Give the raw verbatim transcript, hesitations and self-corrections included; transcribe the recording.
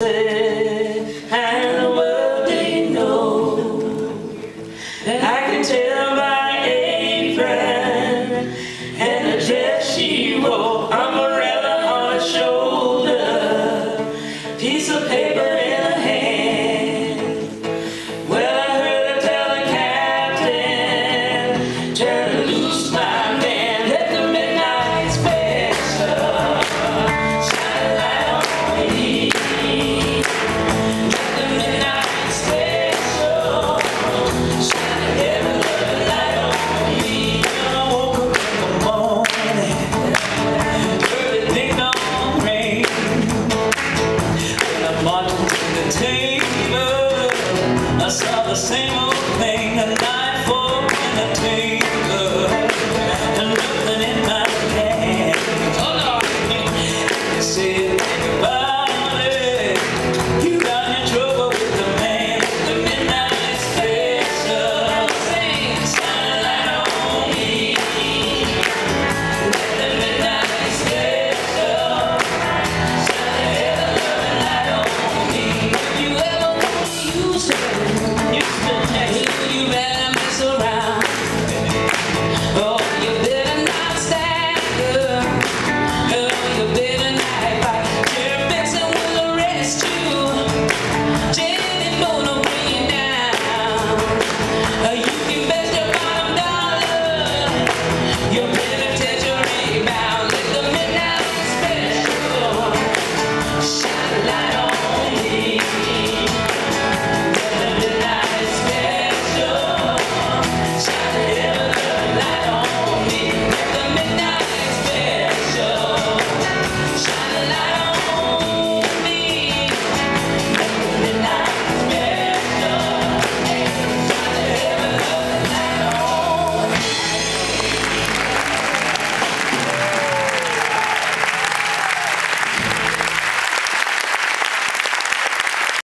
And the world they know. I can tell by apron and the dress she wore, umbrella on her shoulder, piece of paper in her hand. Well, I heard her tell the captain, turn loose my man, let the midnight special shine a light on me. Table, I saw the same old